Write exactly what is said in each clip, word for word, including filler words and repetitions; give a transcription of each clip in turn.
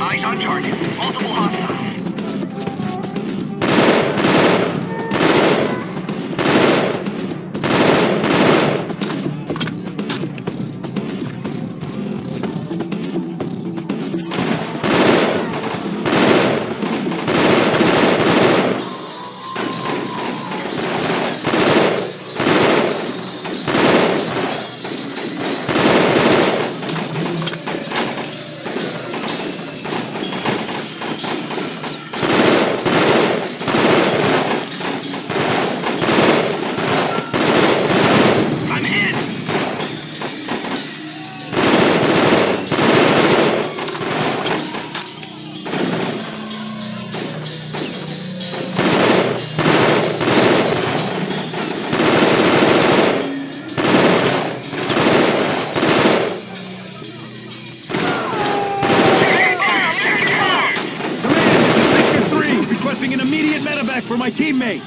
Eyes on target. Multiple hostiles. For my teammate!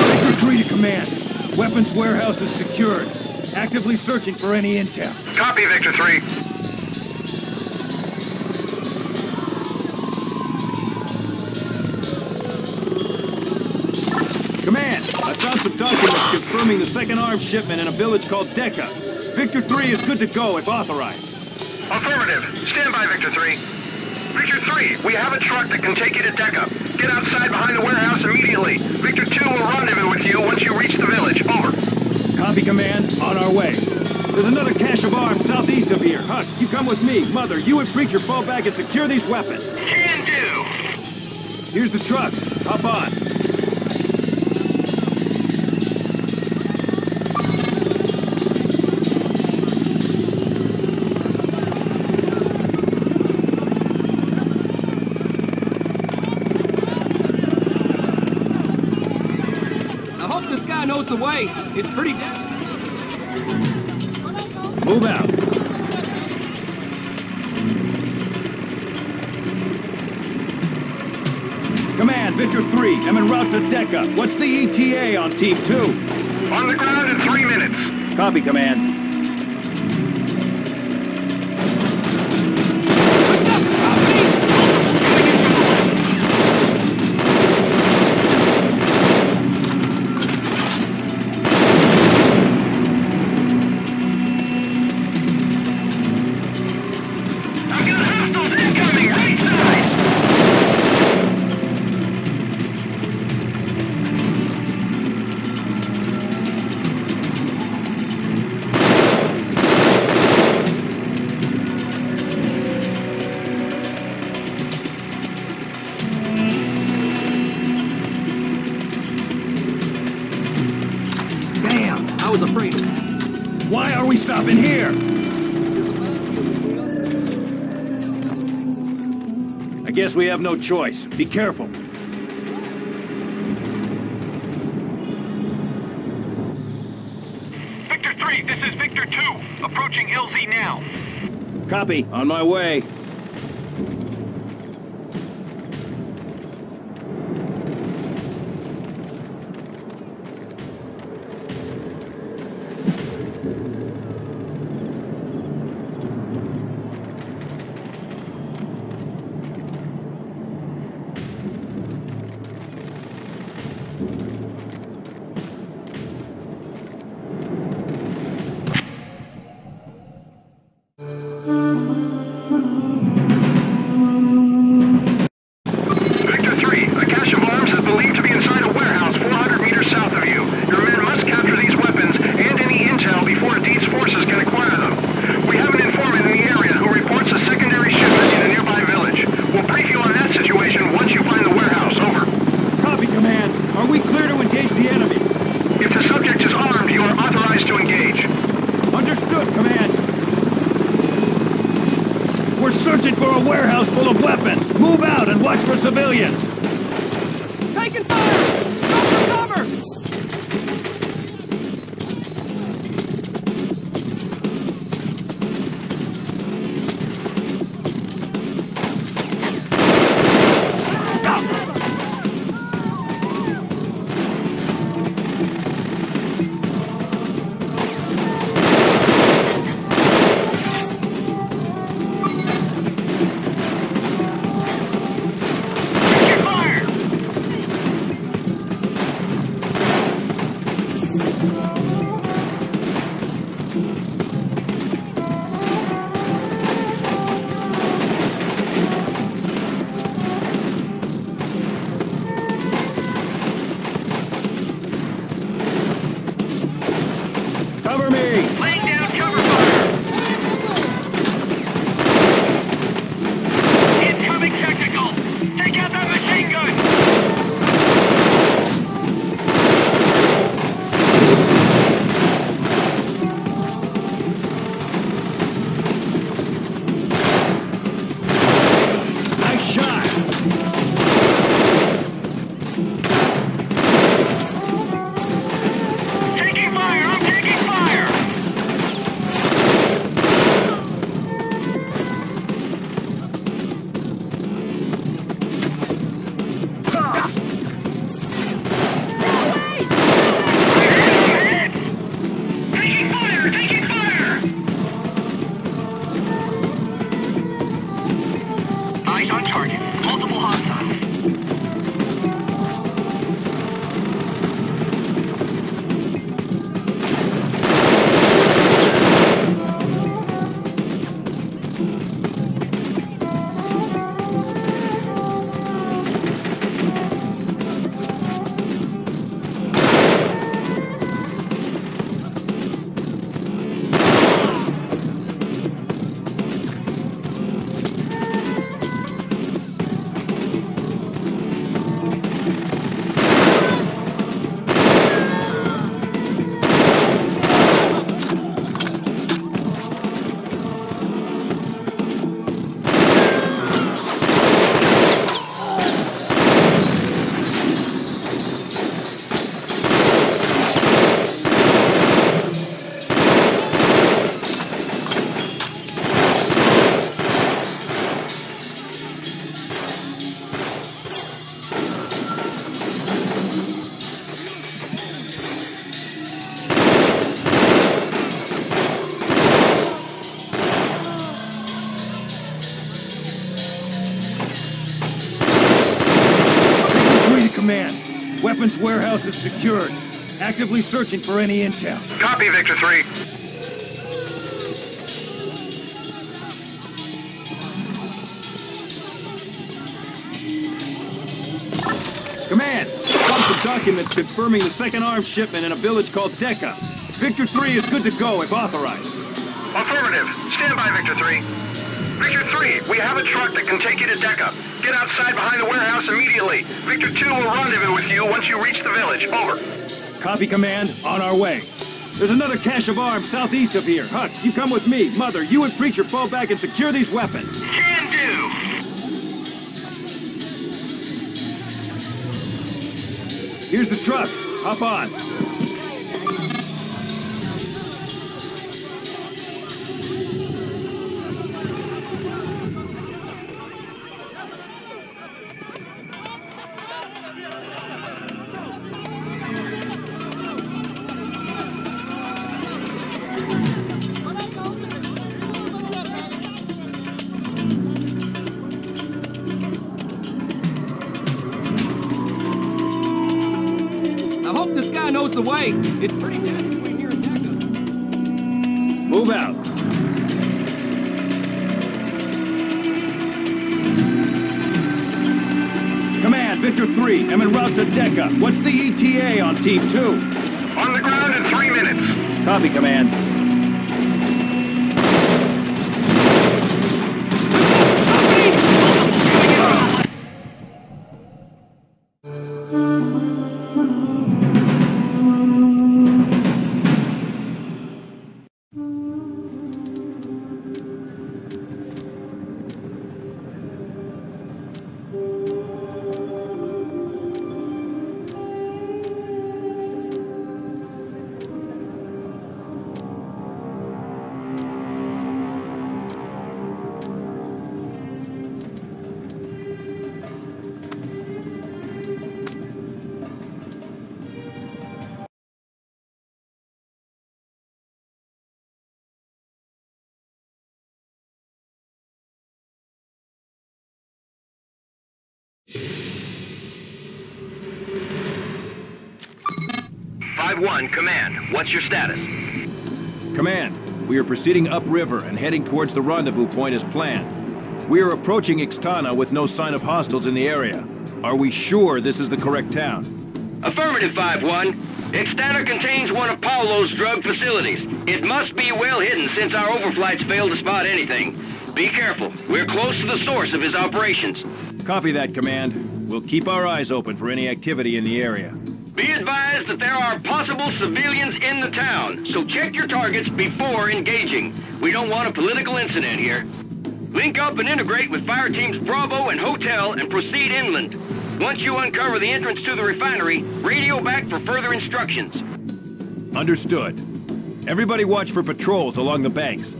Breaker three to command. Weapons warehouse is secured. Actively searching for any intel. Copy, Victor three. Command, I found some documents confirming the second arms shipment in a village called Decca. Victor three is good to go if authorized. Affirmative. Stand by, Victor three. Victor three, we have a truck that can take you to Decca. Get outside behind the warehouse immediately. Victor two will rendezvous with you once you reach the village. Over. Copy, command. On our way. There's another cache of arms southeast of here. Huck, you come with me. Mother, you and Preacher fall back and secure these weapons. Can do. Here's the truck. Hop on. The way. It's pretty dead. Move out. Command, Victor three. I'm en route to Dekha. What's the E T A on Team two? On the ground in three minutes. Copy, command. Stopping here. I guess we have no choice. Be careful. Victor three, this is Victor two. Approaching I L Z now. Copy. On my way. Civilians! Taking fire! Go for cover! Ah, command. Weapons warehouse is secured. Actively searching for any intel. Copy, Victor three. Command, got some documents confirming the second arms shipment in a village called Decca. Victor three is good to go if authorized. Affirmative. Stand by, Victor three. Victor three, we have a truck that can take you to Decca. Get outside behind the warehouse immediately. Victor two will rendezvous with you once you reach the village. Over. Copy, Command. On our way. There's another cache of arms southeast of here. Huck, you come with me. Mother, you and Preacher fall back and secure these weapons. Can do. Here's the truck. Hop on. The way. It's pretty bad between here and Decca. Move out. Command, Victor three, I'm en route to Decca. What's the E T A on Team two? On the ground in three minutes. Copy, Command. five one, Command. What's your status? Command, we are proceeding upriver and heading towards the rendezvous point as planned. We are approaching Ixtana with no sign of hostiles in the area. Are we sure this is the correct town? Affirmative, five one. Ixtana contains one of Paulo's drug facilities. It must be well hidden since our overflights failed to spot anything. Be careful. We're close to the source of his operations. Copy that, Command. We'll keep our eyes open for any activity in the area. Be advised that there are possible civilians in the town, so check your targets before engaging. We don't want a political incident here. Link up and integrate with fire teams Bravo and Hotel and proceed inland. Once you uncover the entrance to the refinery, radio back for further instructions. Understood. Everybody watch for patrols along the banks.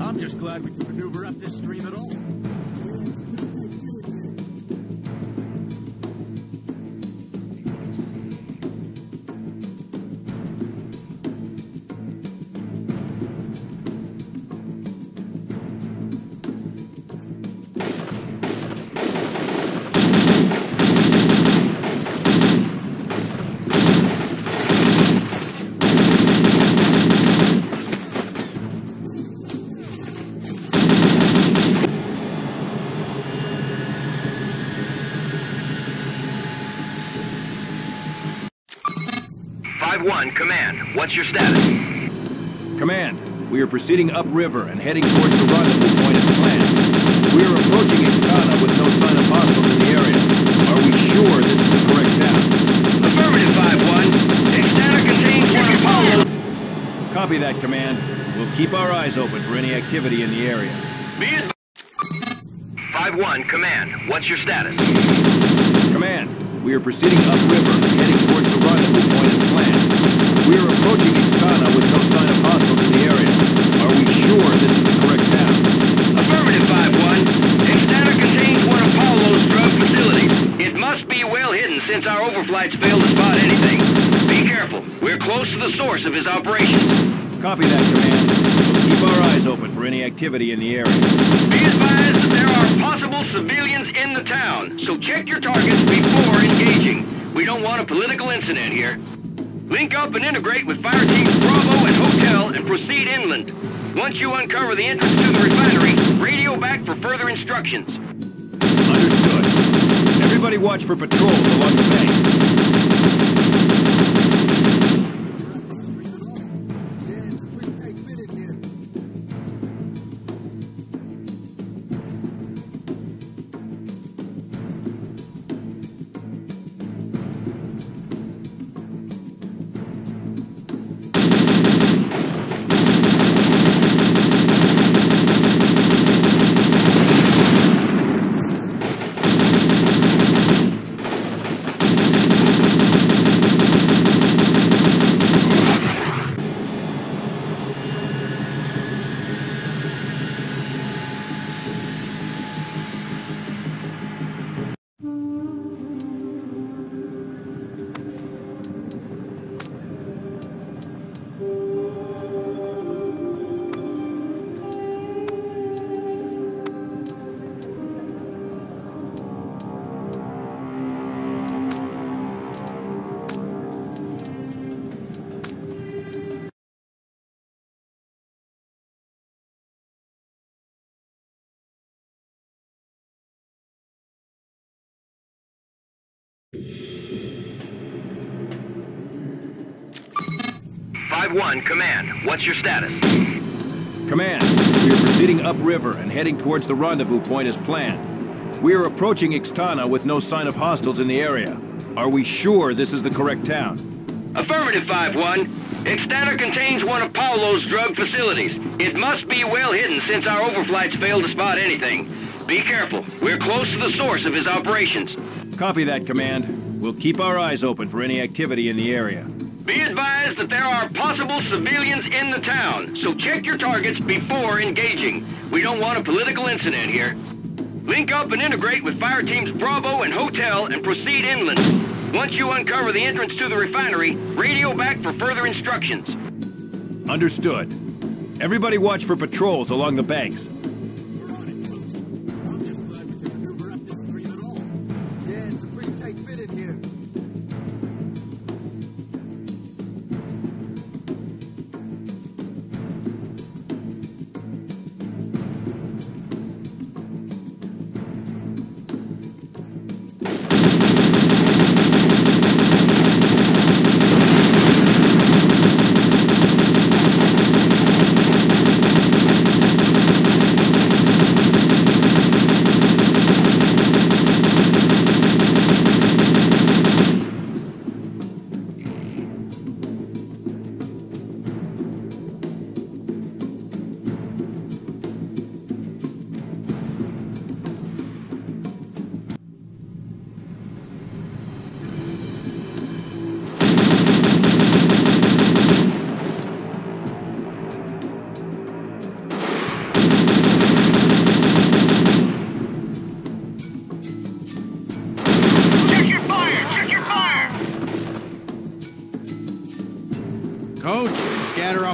I'm just glad we can maneuver up this stream at all. five one, Command. What's your status? Command, we are proceeding upriver and heading towards the rendezvous point as planned. We are approaching Estrada with no sign of hostiles in the area. Are we sure this is the correct town? Affirmative, five one. Estrada contains one of Paulo. Copy that, Command. We'll keep our eyes open for any activity in the area. five one, Command. What's your status? Command, we are proceeding upriver and heading towards the rendezvous point as planned. We are approaching Ixtana with no sign of hostiles in the area. Are we sure this is the correct town? Affirmative, five one. Ixtana contains one of Paulo's drug facilities. It must be well hidden since our overflights failed to spot anything. Be careful. We're close to the source of his operations. Copy that, Command. We'll keep our eyes open for any activity in the area. Be advised that there are possible civilians in in the town, so check your targets before engaging. We don't want a political incident here. Link up and integrate with fire teams Bravo and Hotel and proceed inland. Once you uncover the entrance to the refinery, radio back for further instructions. Understood. Everybody watch for patrols along the bank. five one, command. What's your status? Command, we are proceeding upriver and heading towards the rendezvous point as planned. We are approaching Ixtana with no sign of hostiles in the area. Are we sure this is the correct town? Affirmative, five one. Ixtana contains one of Paulo's drug facilities. It must be well hidden since our overflights failed to spot anything. Be careful. We're close to the source of his operations. Copy that, command. We'll keep our eyes open for any activity in the area. Be advised that there are possible civilians in the town, so check your targets before engaging. We don't want a political incident here. Link up and integrate with fire teams Bravo and Hotel and proceed inland. Once you uncover the entrance to the refinery, radio back for further instructions. Understood. Everybody watch for patrols along the banks.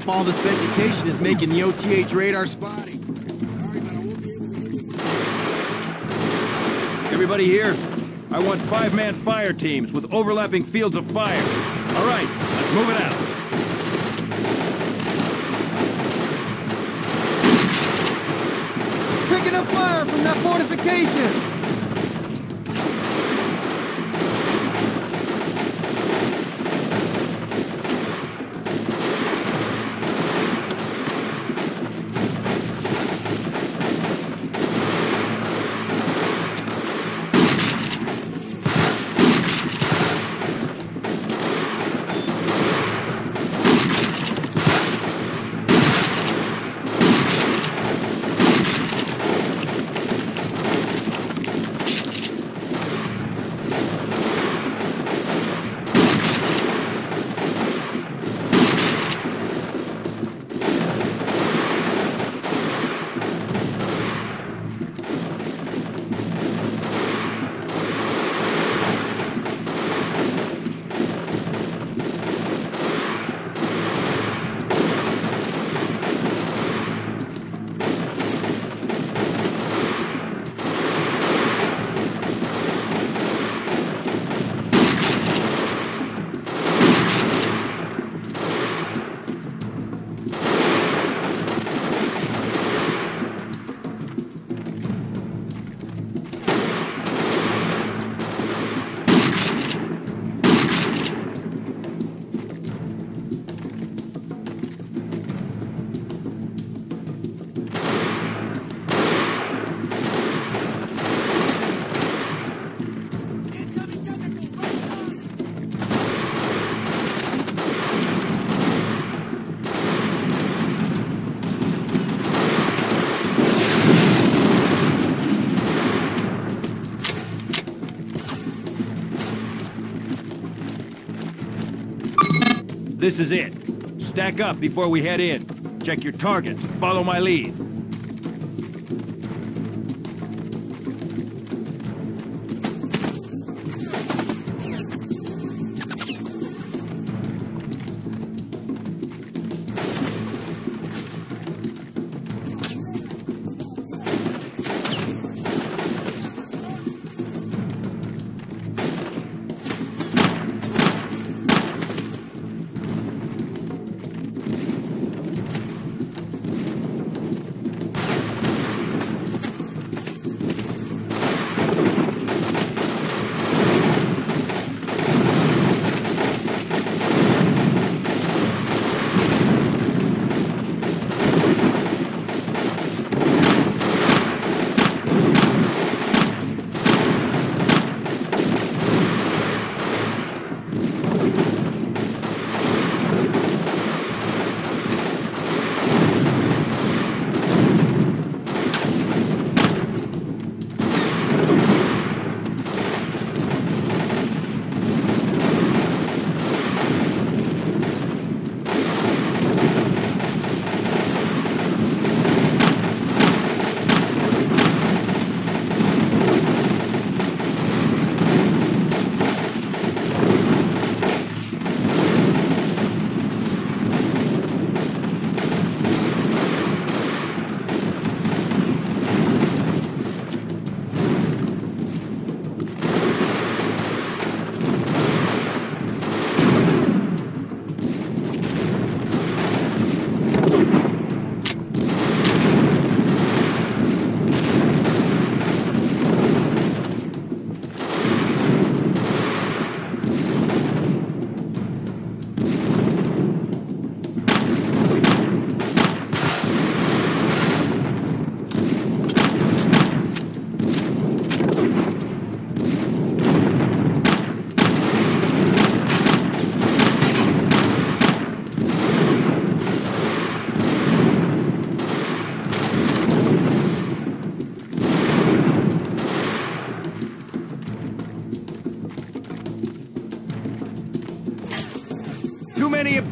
All this vegetation is making the O T H radar spotty. Everybody here, I want five-man fire teams with overlapping fields of fire. All right, let's move it out. Picking up fire from that fortification. This is it. Stack up before we head in. Check your targets. Follow my lead.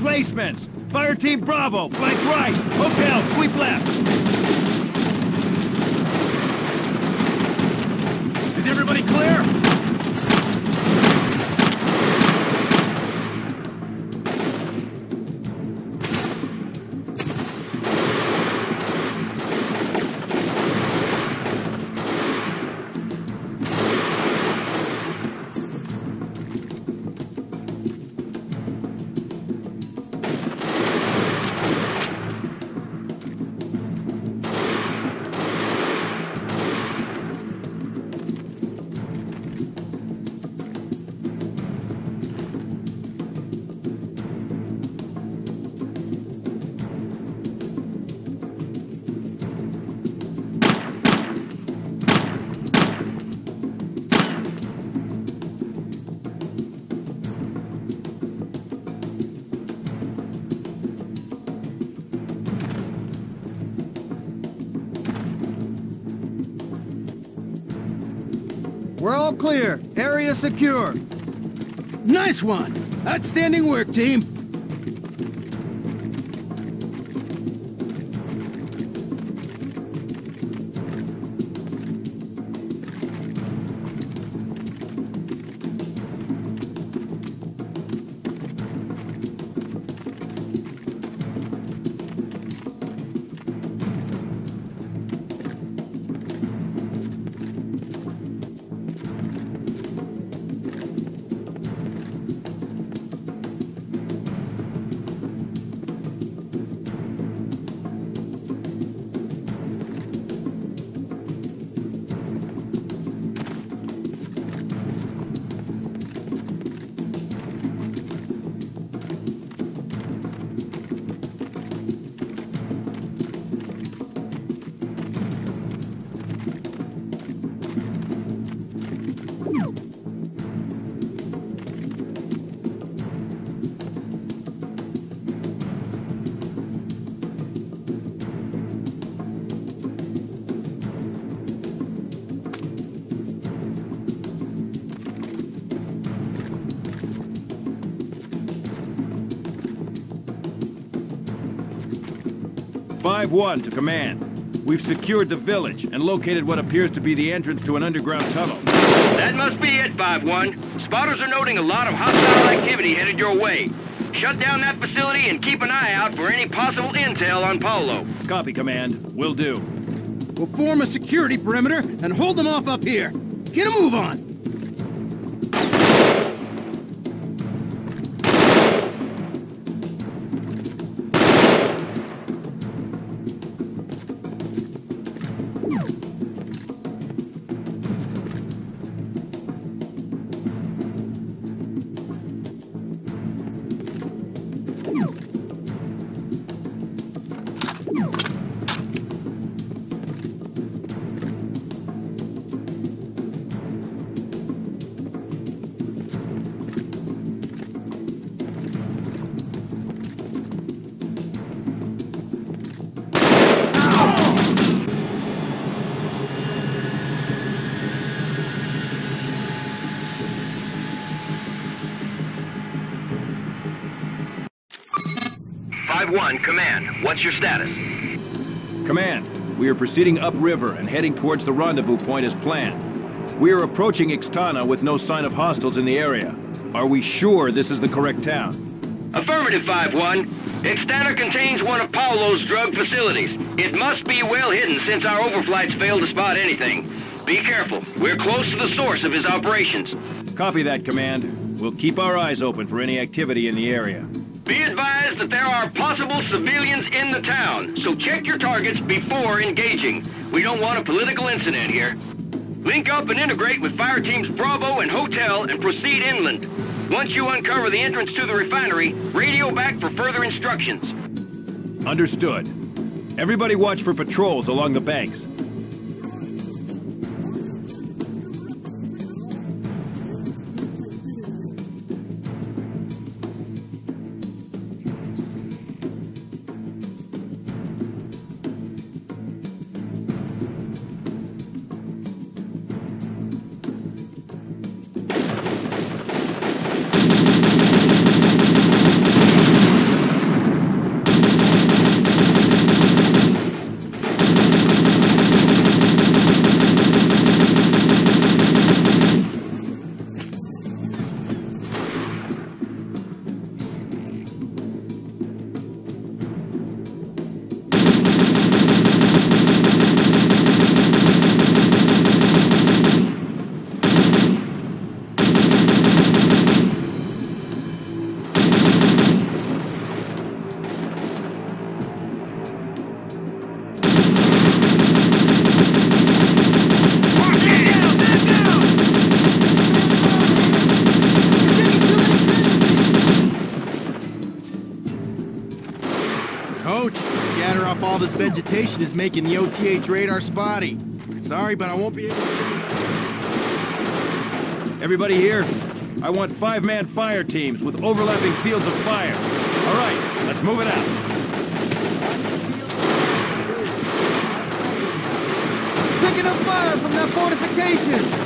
Placements. Fire team Bravo, flank right. Hotel, sweep left. Is everybody clear? We're all clear. Area secure. Nice one. Outstanding work, team. five one to command. We've secured the village and located what appears to be the entrance to an underground tunnel. That must be it, five one. Spotters are noting a lot of hostile activity headed your way. Shut down that facility and keep an eye out for any possible intel on Paulo. Copy, Command. Will do. We'll form a security perimeter and hold them off up here. Get a move on! five one, Command, what's your status? Command, we are proceeding upriver and heading towards the rendezvous point as planned. We are approaching Ixtana with no sign of hostiles in the area. Are we sure this is the correct town? Affirmative, five one. Ixtana contains one of Paulo's drug facilities. It must be well hidden since our overflights failed to spot anything. Be careful. We're close to the source of his operations. Copy that, Command. We'll keep our eyes open for any activity in the area. Be advised that there are possible civilians in the town, so check your targets before engaging. We don't want a political incident here. Link up and integrate with fire teams Bravo and Hotel and proceed inland. Once you uncover the entrance to the refinery, radio back for further instructions. Understood. Everybody watch for patrols along the banks. All this vegetation is making the O T H radar spotty. Sorry, but I won't be able to... Everybody here, I want five-man fire teams with overlapping fields of fire. All right, let's move it out. Picking up fire from that fortification!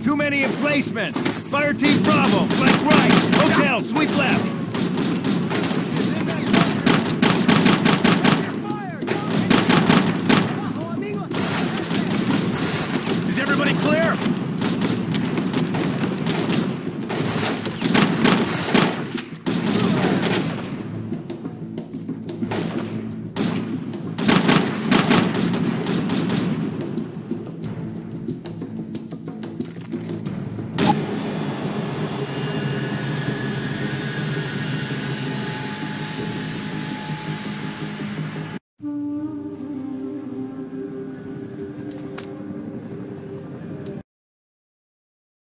Too many emplacements. Fire team Bravo, flank right. Hotel, sweep left.